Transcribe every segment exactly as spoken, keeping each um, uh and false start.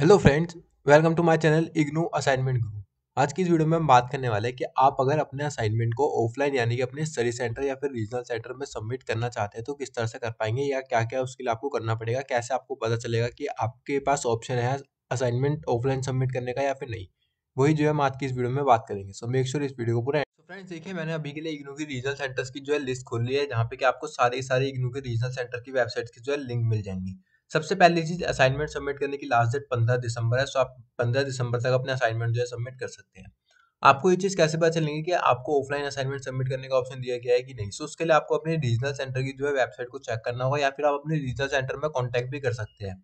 Hello friends, welcome to my channel IGNOU assignment गुरु। आज की इस वीडियो में हम बात करने वाले हैं कि आप अगर अपने असाइनमेंट को ऑफलाइन यानी कि अपने स्टडी सेंटर या फिर रीजनल सेंटर में सबमिट करना चाहते हैं तो किस तरह से कर पाएंगे या क्या क्या उसके लिए आपको करना पड़ेगा, कैसे आपको पता चलेगा कि आपके पास ऑप्शन है असाइनमेंट ऑफलाइन सबमिट करने का या फिर नहीं, वही जो है हम आज की इस वीडियो में बात करेंगे। सो मेक श्योर इस वीडियो को पूरा। फ्रेंड्स देखिए, मैंने अभी के लिए इग्नू की रीजनल सेंटर्स की जो है लिस्ट खोल ली है, जहाँ पे कि आपको सारे सारे इग्नू के रीजनल सेंटर की वेबसाइट की जो है लिंक मिल जाएंगी। सबसे पहली चीज, असाइनमेंट सबमिट करने की लास्ट डेट पंद्रह दिसंबर है, सो आप पंद्रह दिसंबर तक अपने असाइनमेंट जो है सबमिट कर सकते हैं। आपको ये चीज़ कैसे पता चलेगी कि आपको ऑफलाइन असाइनमेंट सबमिट करने का ऑप्शन दिया गया है कि नहीं, सो उसके लिए आपको अपने रीजनल सेंटर की जो है वेबसाइट को चेक करना होगा या फिर आप अपने रीजनल सेंटर में कॉन्टैक्ट भी कर सकते हैं।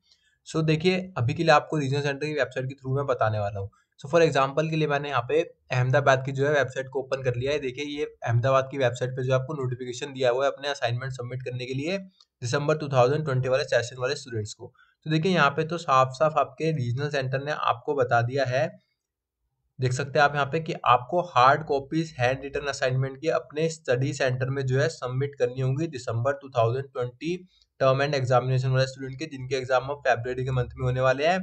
सो देखिए, अभी के लिए आपको रीजनल सेंटर की वेबसाइट के थ्रू मैं बताने वाला हूँ। सो फॉर एग्जाम्पल के लिए मैंने यहाँ पे अहमदाबाद की जो है वेबसाइट को ओपन कर लिया है। देखिए, ये अहमदाबाद की वेबसाइट पे जो आपको नोटिफिकेशन दिया हुआ है अपने असाइनमेंट सबमिट करने के लिए दिसंबर दो हज़ार बीस वाले सेशन वाले स्टूडेंट्स को। तो देखिए, यहाँ पे तो साफ साफ आपके रीजनल सेंटर ने आपको बता दिया है, देख सकते हैं आप यहाँ पे, कि आपको hard copies hand written assignment की अपने स्टडी सेंटर में जो है सबमिट करनी होंगी दिसंबर दो हज़ार बीस टर्म एंड एग्जामिनेशन वाले स्टूडेंट के, जिनके एग्जाम अब फरवरी के मंथ में होने वाले हैं,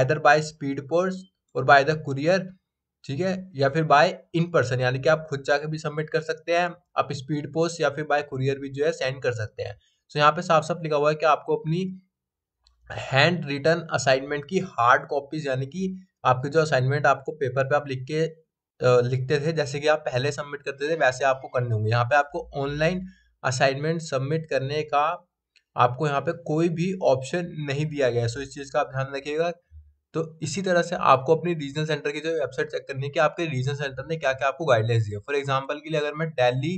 एदर बाय स्पीड पोस्ट और बाय द कुरियर, ठीक है, या फिर बाय इन पर्सन, यानी कि आप खुद जाके भी सबमिट कर सकते हैं, आप स्पीड पोस्ट या फिर बाय कुरियर भी जो है सेंड कर सकते हैं। सो यहाँ पे साफ साफ लिखा हुआ है कि आपको अपनी हैंड रिटन असाइनमेंट की हार्ड कॉपीज, यानी कि आपके जो असाइनमेंट आपको पेपर पे आप लिख के आ, लिखते थे, जैसे कि आप पहले सबमिट करते थे, वैसे आपको करने होंगे। यहाँ पे आपको ऑनलाइन असाइनमेंट सबमिट करने का आपको यहाँ पे कोई भी ऑप्शन नहीं दिया गया है, सो इस चीज़ का आप ध्यान रखिएगा। तो इसी तरह से आपको अपनी रीजनल सेंटर की जो वेबसाइट चेक करनी है कि आपके रीजनल सेंटर ने क्या क्या आपको गाइडलाइंस दिया। फॉर एग्जांपल के लिए अगर मैं दिल्ली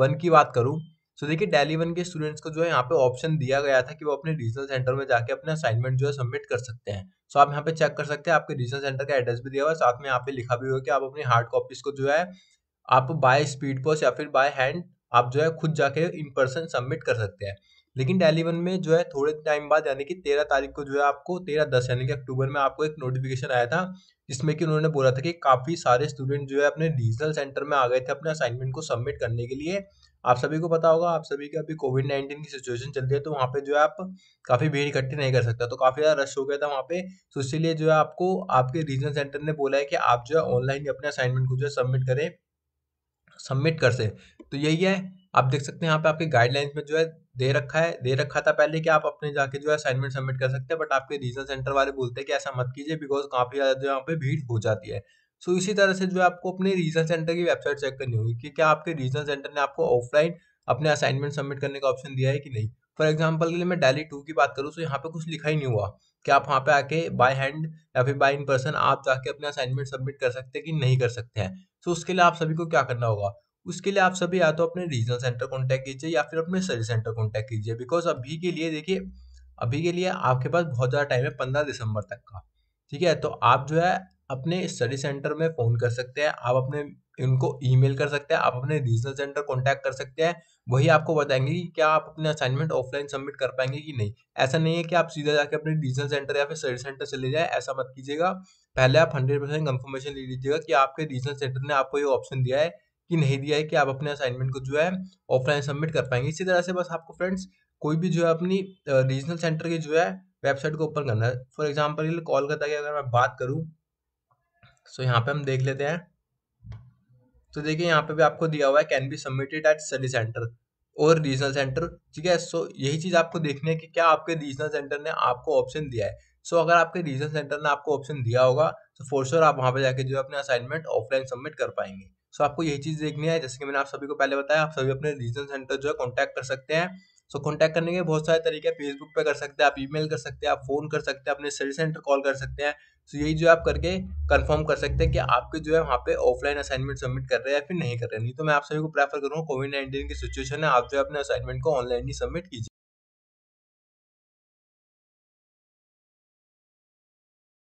वन की बात करूं, तो देखिए दिल्ली वन के स्टूडेंट्स को जो है यहाँ पे ऑप्शन दिया गया था कि वो अपने रीजनल सेंटर में जाके अपना असाइनमेंट जो है सबमिट कर सकते हैं। सो आप यहाँ पे चेक कर सकते हैं, आपके रीजनल सेंटर का एड्रेस भी दिया हुआ है, साथ में यहाँ पे लिखा भी हुआ कि आप अपनी हार्ड कॉपीज को जो है आप बाय स्पीड पोस्ट या फिर बाय हैंड आप जो है खुद जाके इन पर्सन सबमिट कर सकते हैं। लेकिन दिल्ली वन में जो है थोड़े टाइम बाद, यानी कि तेरह तारीख को जो है आपको तेरह दस यानी कि अक्टूबर में आपको एक नोटिफिकेशन आया था, जिसमें कि उन्होंने बोला था कि काफ़ी सारे स्टूडेंट जो है अपने रीजनल सेंटर में आ गए थे अपने असाइनमेंट को सबमिट करने के लिए। आप सभी को पता होगा, आप सभी के अभी कोविड नाइन्टीन की सिचुएशन चल रही है, तो वहाँ पे जो है आप काफ़ी भीड़ इकट्ठी नहीं कर सकता, तो काफ़ी ज़्यादा रश हो गया था वहाँ पे। तो इसीलिए जो है आपको आपके रीजनल सेंटर ने बोला है कि आप जो है ऑनलाइन अपने असाइनमेंट को जो है सबमिट करें सबमिट कर से। तो यही है, आप देख सकते हैं यहाँ पे आपके गाइडलाइंस में जो है दे रखा है दे रखा था पहले कि आप अपने जाके जो है असाइनमेंट सबमिट कर सकते हैं, बट आपके रीजनल सेंटर वाले बोलते हैं कि ऐसा मत कीजिए, बिकॉज काफ़ी ज़्यादा जो यहाँ पे भीड़ हो जाती है। सो इसी तरह से जो है आपको अपने रीजनल सेंटर की वेबसाइट चेक करनी होगी कि क्या आपके रीजनल सेंटर ने आपको ऑफलाइन अपने असाइनमेंट सबमिट करने का ऑप्शन दिया है कि नहीं। फॉर एग्जाम्पल के लिए मैं दिल्ली टू की बात करूँ, तो यहाँ पे कुछ लिखा ही नहीं हुआ कि आप वहाँ पे आके बाय हैंड या फिर बाय इन पर्सन आप जाके अपने असाइनमेंट सबमिट कर सकते हैं कि नहीं कर सकते हैं। सो उसके लिए आप सभी को क्या करना होगा, उसके लिए आप सभी या तो अपने रीजनल सेंटर कॉन्टैक्ट कीजिए या फिर अपने स्टडी सेंटर कॉन्टैक्ट कीजिए, बिकॉज अभी के लिए देखिए अभी के लिए आपके पास बहुत ज़्यादा टाइम है पंद्रह दिसंबर तक का, ठीक है। तो आप जो है अपने स्टडी सेंटर में फ़ोन कर सकते हैं, आप अपने उनको ईमेल कर सकते हैं, आप अपने रीजनल सेंटर कॉन्टैक्ट कर सकते हैं, वही आपको बताएंगे कि क्या आप अपने असाइनमेंट ऑफलाइन सबमिट कर पाएंगे कि नहीं। ऐसा नहीं है कि आप सीधा जाके अपने रीजनल सेंटर या फिर स्टडी सेंटर चले जाए, ऐसा मत कीजिएगा। पहले आप हंड्रेड परसेंट कंफर्मेशन ले लीजिएगा कि आपके रीजनल सेंटर ने आपको ये ऑप्शन दिया है कि नहीं दिया है कि आप अपने असाइनमेंट को जो है ऑफलाइन सबमिट कर पाएंगे। इसी तरह से बस आपको फ्रेंड्स कोई भी जो है अपनी रीजनल सेंटर की जो है वेबसाइट को ओपन करना है। फॉर एग्जाम्पल के लिए कोलकाता की अगर मैं बात करूँ, सो यहाँ पे हम देख लेते हैं, तो देखिए यहाँ पे भी आपको दिया हुआ है can be submitted at study centre और रीजनल सेंटर, ठीक है। सो यही चीज़ आपको देखनी है कि क्या आपके रीजनल सेंटर ने आपको ऑप्शन दिया है। सो अगर आपके रीजनल सेंटर ने आपको ऑप्शन दिया होगा तो फॉर श्योर आप वहाँ पे जाके जो अपने असाइनमेंट ऑफलाइन सबमिट कर पाएंगे। सो आपको यही चीज़ देखनी है, जैसे कि मैंने आप सभी को पहले बताया, आप सभी अपने रीजनल सेंटर जो है कॉन्टैक्ट कर सकते हैं। सो कॉन्टैक्ट करने के बहुत सारे तरीके हैं, फेसबुक पे कर सकते हैं, आप ईमेल कर सकते हैं, आप फोन कर सकते हैं, अपने स्टडी सेंटर कॉल कर सकते हैं। सो यही जो आप करके कंफर्म कर सकते हैं कि आपके जो है वहाँ पे ऑफलाइन असाइनमेंट सबमिट कर रहे हैं या फिर नहीं कर रहे हैं। नहीं तो मैं आप सभी को प्रेफर करूँगा कोविड नाइन्टीन की सिचुएशन है, आप जो है अपने असाइनमेंट को ऑनलाइन ही सबमिट कीजिए।